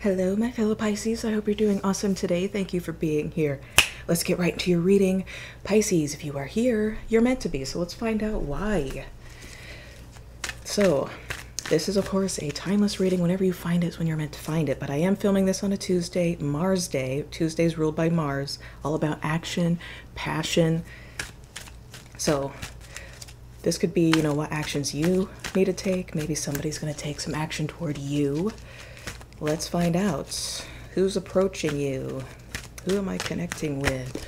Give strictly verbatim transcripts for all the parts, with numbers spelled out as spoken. Hello, my fellow Pisces. I hope you're doing awesome today. Thank you for being here. Let's get right into your reading. Pisces, if you are here, you're meant to be. So let's find out why. So this is, of course, a timeless reading. Whenever you find it is when you're meant to find it. But I am filming this on a Tuesday, Mars Day. Tuesday's ruled by Mars. All about action, passion. So this could be, you know, what actions you need to take. Maybe somebody's going to take some action toward you. Let's find out who's approaching you. Who am I connecting with?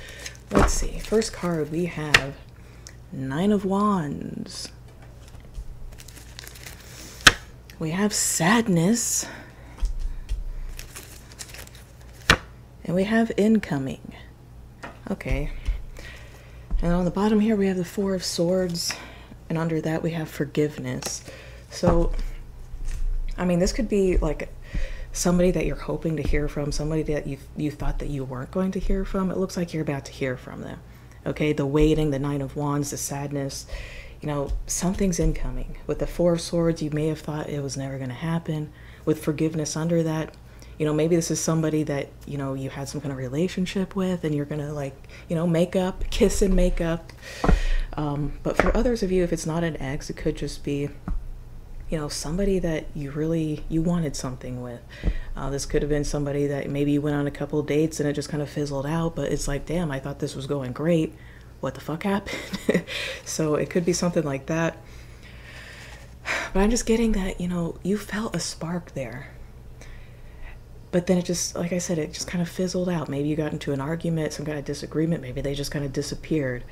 Let's see. First card we have Nine of Wands. We have sadness. And we have incoming. Okay. And on the bottom here we have the Four of Swords. And under that we have forgiveness. So, I mean, this could be like somebody that you're hoping to hear from, somebody that you you thought that you weren't going to hear from. It looks like you're about to hear from them. Okay, the waiting, the Nine of Wands, the sadness. You know, something's incoming. With the Four of Swords, you may have thought it was never going to happen. With forgiveness under that, you know, maybe this is somebody that, you know, you had some kind of relationship with and you're going to, like, you know, make up, kiss and make up. Um, but for others of you, if it's not an ex, it could just be, you know, somebody that you really, you wanted something with. Uh, this could have been somebody that maybe you went on a couple dates and it just kind of fizzled out, but it's like, damn, I thought this was going great. What the fuck happened? So it could be something like that. But I'm just getting that, you know, you felt a spark there. But then it just, like I said, it just kind of fizzled out. Maybe you got into an argument, some kind of disagreement. Maybe they just kind of disappeared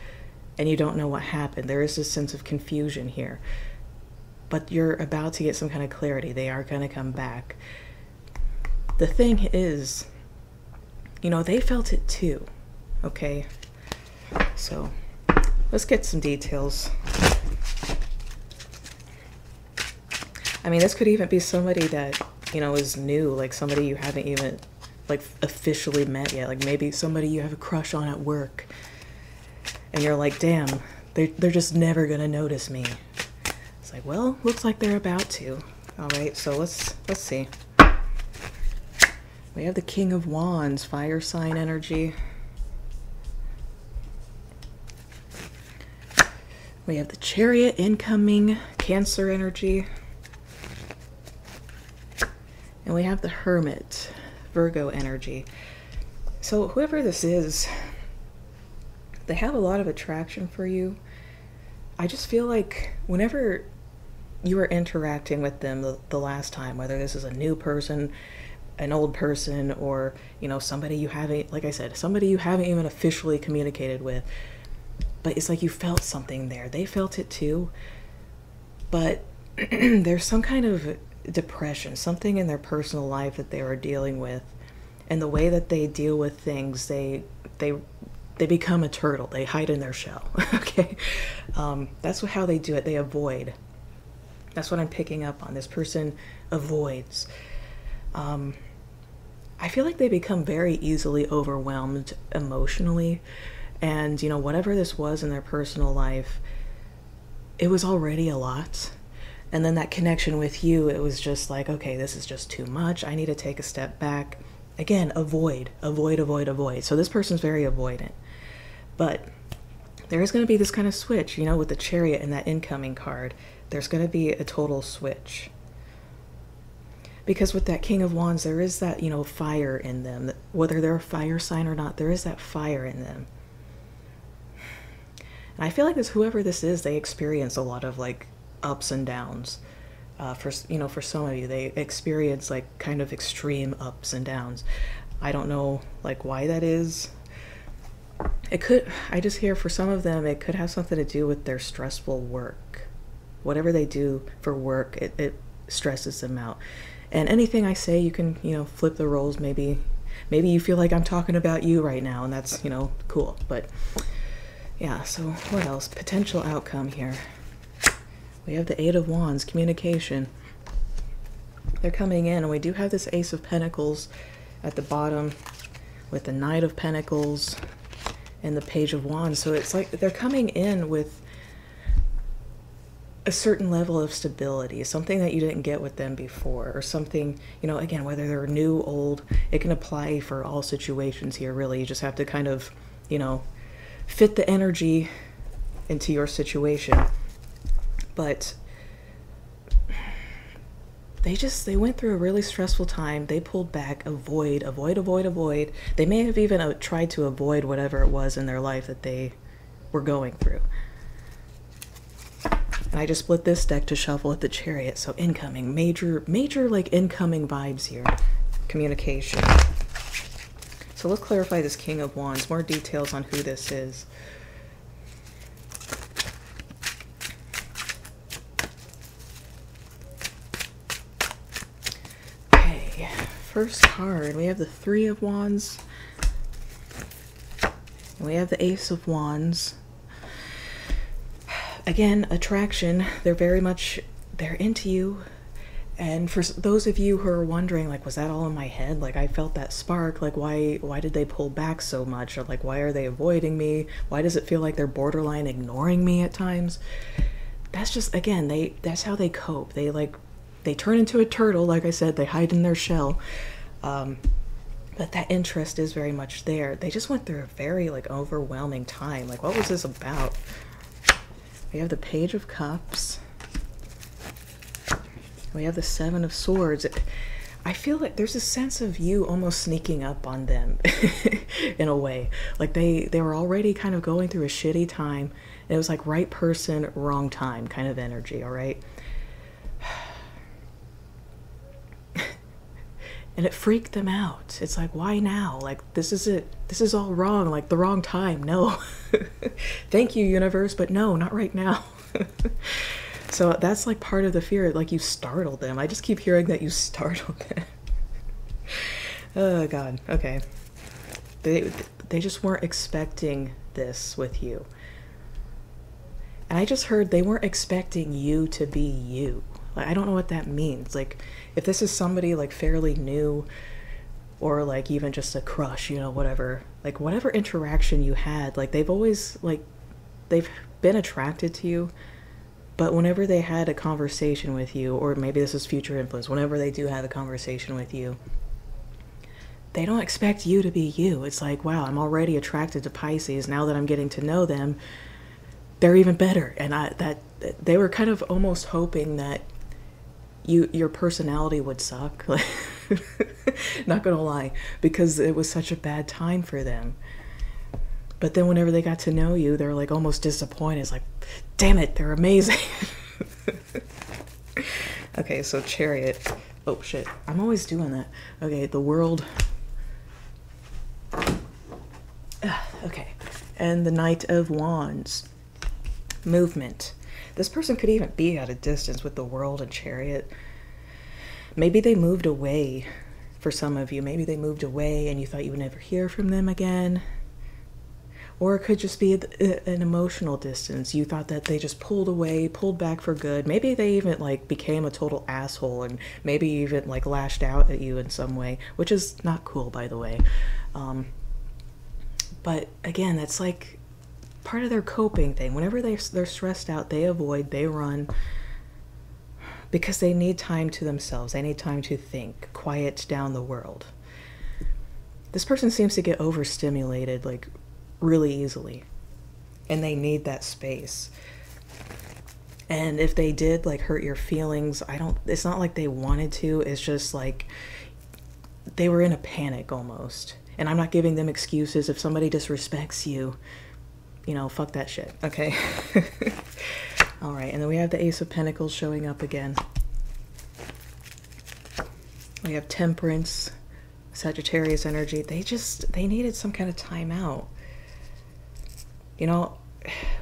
and you don't know what happened. There is this sense of confusion here. But you're about to get some kind of clarity. They are going to come back. The thing is, you know, they felt it too. Okay? So, let's get some details. I mean, this could even be somebody that, you know, is new. Like, somebody you haven't even, like, officially met yet. Like, maybe somebody you have a crush on at work. And you're like, damn, they're, they're just never going to notice me. It's like, well, looks like they're about to. All right, so let's let's see. We have the King of Wands, fire sign energy. We have the Chariot, incoming, Cancer energy. And we have the Hermit, Virgo energy. So whoever this is, they have a lot of attraction for you. I just feel like whenever you were interacting with them the, the last time, whether this is a new person, an old person, or, you know, somebody you haven't, like I said, somebody you haven't even officially communicated with, but it's like you felt something there. They felt it too, but there's some kind of depression, something in their personal life that they were dealing with, and the way that they deal with things, they they they become a turtle. They hide in their shell. Okay, um, that's how they do it. They avoid. That's what I'm picking up on. This person avoids. Um, I feel like they become very easily overwhelmed emotionally, and, you know, whatever this was in their personal life, it was already a lot. And then that connection with you, it was just like, okay, this is just too much. I need to take a step back. Again, avoid, avoid, avoid, avoid. So this person's very avoidant. But there is going to be this kind of switch, you know, with the Chariot and that incoming card. There's going to be a total switch. Because with that King of Wands, there is that, you know, fire in them. Whether they're a fire sign or not, there is that fire in them. And I feel like this, whoever this is, they experience a lot of, like, ups and downs. Uh, for, you know, for some of you, they experience, like, kind of extreme ups and downs. I don't know, like, why that is. It could, I just hear for some of them, it could have something to do with their stressful work. Whatever they do for work, it, it stresses them out. And anything I say, you can, you know, flip the roles. Maybe, maybe you feel like I'm talking about you right now, and that's, you know, cool. But yeah, so what else? Potential outcome here. We have the Eight of Wands, communication. They're coming in, and we do have this Ace of Pentacles at the bottom with the Knight of Pentacles and the Page of Wands. So it's like they're coming in with a certain level of stability, something that you didn't get with them before, or something, you know, again, whether they're new, old, it can apply for all situations here, really. You just have to kind of, you know, fit the energy into your situation. But they just, they went through a really stressful time. They pulled back, avoid, avoid, avoid, avoid. They may have even tried to avoid whatever it was in their life that they were going through. And I just split this deck to shuffle at the Chariot. So incoming, major, major like incoming vibes here. Communication. So let's clarify this King of Wands. More details on who this is. Okay, first card. We have the Three of Wands. We have the Ace of Wands. Again, attraction, they're very much, they're into you. And for those of you who are wondering, like, was that all in my head? Like, I felt that spark. Like, why, why did they pull back so much? Or, like, why are they avoiding me? Why does it feel like they're borderline ignoring me at times? That's just, again, they, that's how they cope. They, like, they turn into a turtle. Like I said, they hide in their shell. Um, but that interest is very much there. They just went through a very, like, overwhelming time. Like, what was this about? We have the Page of Cups. We have the Seven of Swords. I feel like there's a sense of you almost sneaking up on them in a way. Like they, they were already kind of going through a shitty time. And it was like right person, wrong time kind of energy, all right? And it freaked them out. It's like, why now? Like, this is it. This is all wrong. Like, the wrong time. No. Thank you, universe, but no, not right now. So that's, like, part of the fear. Like, you startled them. I just keep hearing that you startled them. Oh, God. Okay. They, they just weren't expecting this with you. And I just heard they weren't expecting you to be you. I don't know what that means. Like, if this is somebody like fairly new, or like even just a crush, you know, whatever, like whatever interaction you had, like they've always, like they've been attracted to you, but whenever they had a conversation with you, or maybe this is future influence, whenever they do have a conversation with you, they don't expect you to be you. It's like, wow, I'm already attracted to Pisces. Now that I'm getting to know them, they're even better. And I, that they were kind of almost hoping that You, your personality would suck. Not gonna lie, because it was such a bad time for them. But then whenever they got to know you, they're like almost disappointed. It's like, damn it, they're amazing. Okay, so Chariot. Oh shit, I'm always doing that. Okay, the World. Uh, okay, and the Knight of Wands. Movement. This person could even be at a distance with the World and Chariot. Maybe they moved away for some of you. Maybe they moved away and you thought you would never hear from them again. Or it could just be an emotional distance. You thought that they just pulled away, pulled back for good. Maybe they even like became a total asshole and maybe even like lashed out at you in some way, which is not cool, by the way. Um, but again, that's like part of their coping thing. Whenever they, they're stressed out, they avoid, they run, because they need time to themselves. They need time to think, quiet down the world. This person seems to get overstimulated like really easily, and they need that space. And if they did like hurt your feelings, I don't, it's not like they wanted to, it's just like they were in a panic almost. And I'm not giving them excuses. If somebody disrespects you, you know, fuck that shit, okay? All right, and then we have the Ace of Pentacles showing up again. We have Temperance, Sagittarius energy. They just, they needed some kind of time out. You know,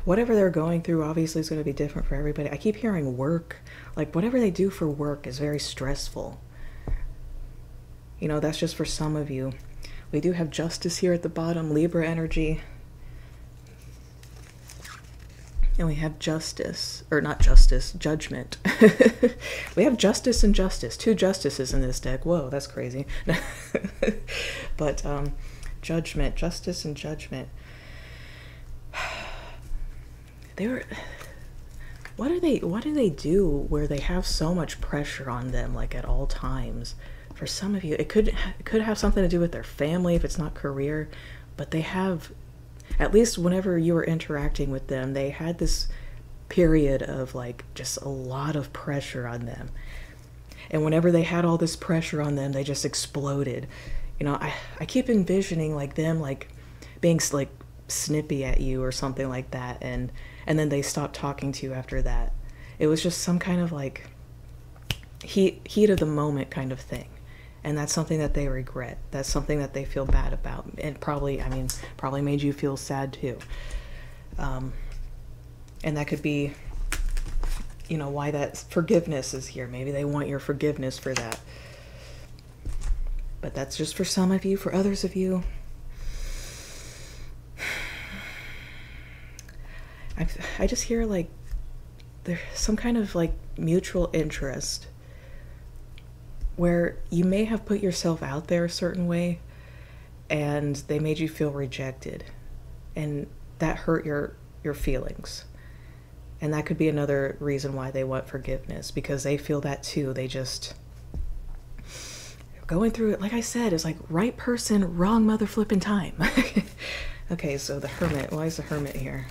whatever they're going through obviously is going to be different for everybody. I keep hearing work. Like, whatever they do for work is very stressful. You know, that's just for some of you. We do have Justice here at the bottom, Libra energy. And we have justice, or not justice, judgment. We have justice and justice, two justices in this deck. Whoa, that's crazy. But um, judgment, justice and judgment. They were, what are they what do they do where they have so much pressure on them, like, at all times? For some of you, it could it could have something to do with their family if it's not career, but they have, at least whenever you were interacting with them, they had this period of, like, just a lot of pressure on them. And whenever they had all this pressure on them, they just exploded. You know, I, I keep envisioning, like, them, like, being, like, snippy at you or something like that, and and then they stopped talking to you after that. It was just some kind of, like, heat heat of the moment kind of thing, and that's something that they regret. That's something that they feel bad about, and probably, I mean, probably made you feel sad too. Um, and that could be, you know, why that forgiveness is here. Maybe they want your forgiveness for that. But that's just for some of you. For others of you, I, I just hear, like, there's some kind of, like, mutual interest where you may have put yourself out there a certain way and they made you feel rejected, and that hurt your your feelings. And that could be another reason why they want forgiveness, because they feel that too. They just going through it. Like I said, it's like right person, wrong mother flipping time. Okay, so the Hermit. Why is the Hermit here?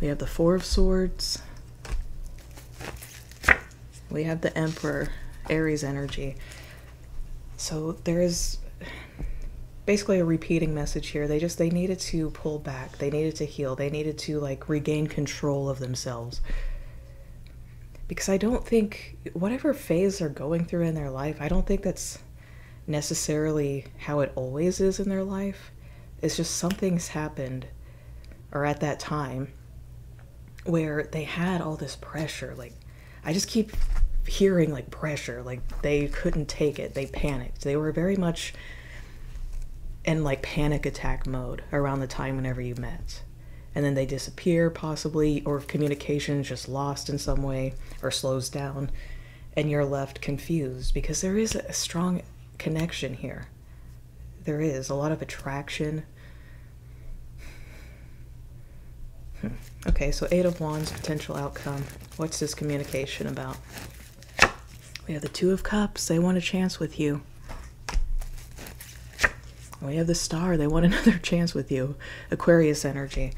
We have the Four of Swords. We have the Emperor, Aries energy. So there is basically a repeating message here. They just, they needed to pull back. They needed to heal. They needed to, like, regain control of themselves. Because I don't think, whatever phase they're going through in their life, I don't think that's necessarily how it always is in their life. It's just something's happened, or at that time, where they had all this pressure. Like, I just keep hearing, like, pressure. Like, they couldn't take it. They panicked. They were very much in, like, panic attack mode around the time whenever you met. And then they disappear, possibly, or communication is just lost in some way or slows down, and you're left confused, because there is a strong connection here. There is a lot of attraction. Hmm. Okay, so Eight of Wands, potential outcome. What's this communication about? We have the Two of Cups. They want a chance with you. We have the Star. They want another chance with you. Aquarius energy.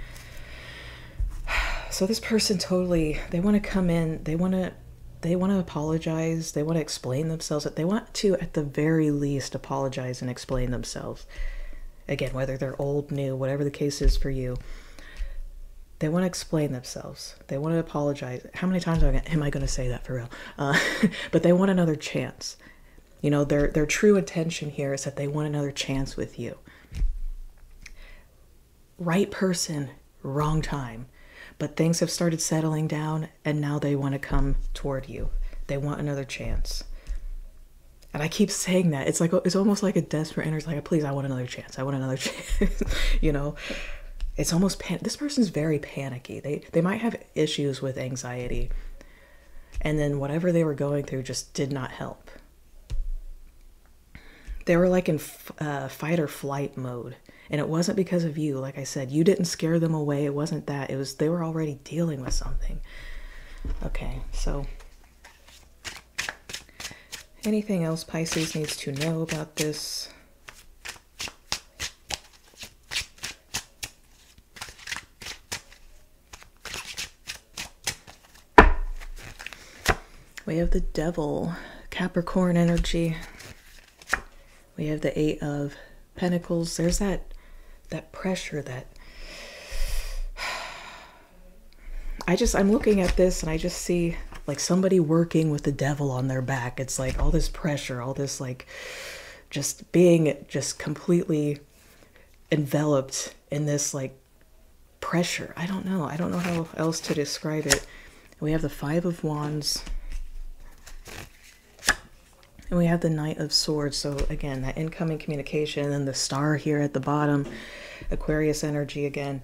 So this person totally, they want to come in. They want to, they want to apologize. They want to explain themselves. They want to, at the very least, apologize and explain themselves. Again, whether they're old, new, whatever the case is for you. They want to explain themselves. They want to apologize. How many times am I going to say that for real? Uh, but they want another chance. You know, their, their true intention here is that they want another chance with you. Right person, wrong time. But things have started settling down, and now they want to come toward you. They want another chance. And I keep saying that. It's like, it's almost like a desperate energy. Like, please, I want another chance. I want another chance. You know, it's almost, pan this person's very panicky. They, they might have issues with anxiety. And then whatever they were going through just did not help. They were, like, in uh, fight or flight mode, and it wasn't because of you. Like I said, you didn't scare them away. It wasn't that. It was, they were already dealing with something. Okay, so anything else Pisces needs to know about this? We have the Devil, Capricorn energy. We have the Eight of Pentacles. There's that that pressure that I just I'm looking at this and I just see, like, somebody working with the devil on their back. It's like all this pressure, all this, like, just being just completely enveloped in this, like, pressure. I don't know. I don't know how else to describe it. We have the Five of Wands. And we have the Knight of Swords. So again, that incoming communication, and then the Star here at the bottom, Aquarius energy again.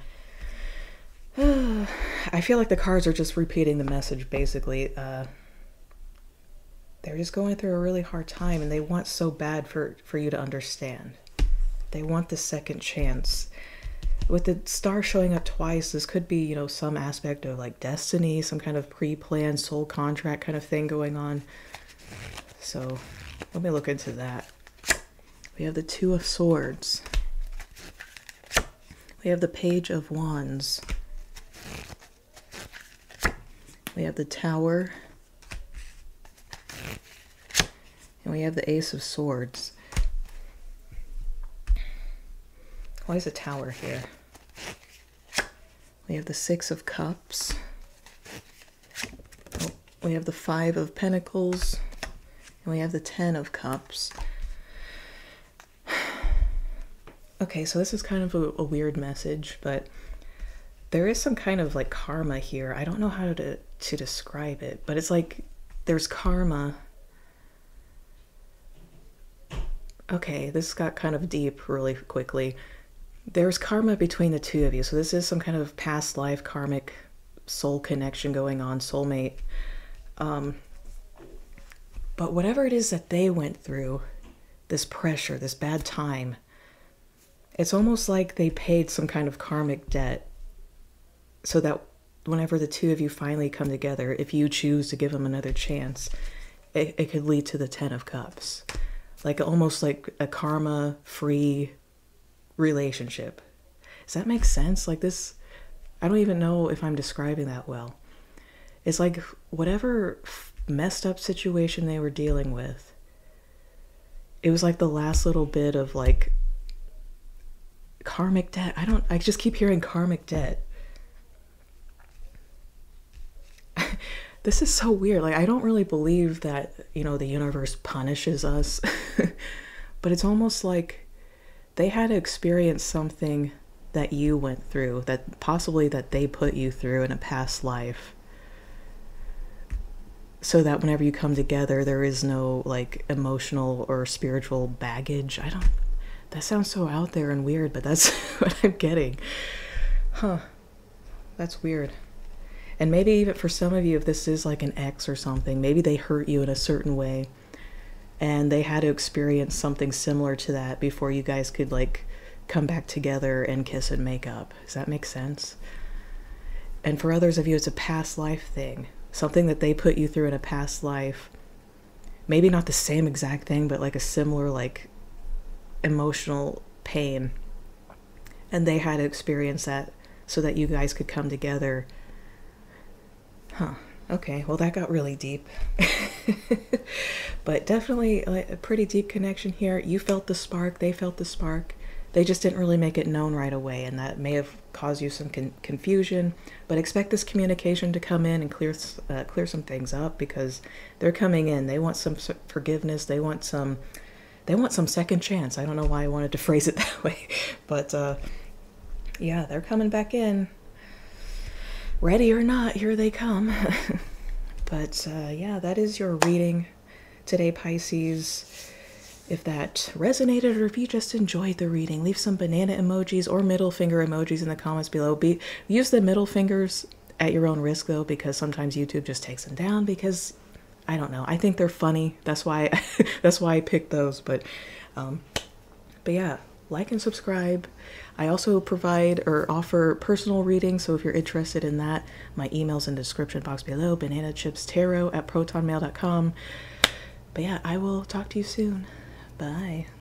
I feel like the cards are just repeating the message, basically. Uh, they're just going through a really hard time, and they want so bad for, for you to understand. They want the second chance. with the star showing up twice, this could be, you know, some aspect of like destiny, some kind of pre-planned soul contract kind of thing going on. So let me look into that. We have the Two of Swords. We have the Page of Wands. We have the Tower. And we have the Ace of Swords. Why is a tower here? We have the Six of Cups. Oh, we have the Five of Pentacles. And we have the Ten of Cups. Okay, so this is kind of a, a weird message, but there is some kind of like karma here. I don't know how to, to describe it, but it's like there's karma. Okay, this got kind of deep really quickly. There's karma between the two of you. So this is some kind of past life karmic soul connection going on, soulmate. Um, but whatever it is that they went through, this pressure, this bad time, it's almost like they paid some kind of karmic debt so that whenever the two of you finally come together, if you choose to give them another chance, it, it could lead to the Ten of Cups. Like almost like a karma-free relationship. Does that make sense? Like this, I don't even know if I'm describing that well. It's like whatever messed up situation they were dealing with, it was like the last little bit of like, karmic debt. I don't, I just keep hearing karmic debt. This is so weird. Like, I don't really believe that, you know, the universe punishes us, but it's almost like they had to experience something that you went through, that possibly that they put you through in a past life, so that whenever you come together, there is no like emotional or spiritual baggage. I don't, that sounds so out there and weird, but that's what I'm getting. Huh. That's weird. And maybe even for some of you, if this is like an ex or something, maybe they hurt you in a certain way and they had to experience something similar to that before you guys could like come back together and kiss and make up. Does that make sense? And for others of you, it's a past life thing, something that they put you through in a past life. Maybe not the same exact thing, but like a similar like emotional pain, and they had to experience that so that you guys could come together. Huh. Okay, well that got really deep. But definitely a pretty deep connection here. You felt the spark, they felt the spark, they just didn't really make it known right away, and that may have caused you some con confusion, but expect this communication to come in and clear uh, clear some things up, because they're coming in, they want some forgiveness, they want some They want some second chance. I don't know why I wanted to phrase it that way, but uh, yeah, they're coming back in. Ready or not, here they come. But uh, yeah, that is your reading today, Pisces. If that resonated or if you just enjoyed the reading, leave some banana emojis or middle finger emojis in the comments below. Be use the middle fingers at your own risk though, because sometimes YouTube just takes them down because I don't know. I think they're funny. That's why that's why I picked those. But um, but yeah, like and subscribe. I also provide or offer personal readings, so if you're interested in that, my email's in the description box below, Banana Chips Tarot at protonmail dot com. But yeah, I will talk to you soon. Bye.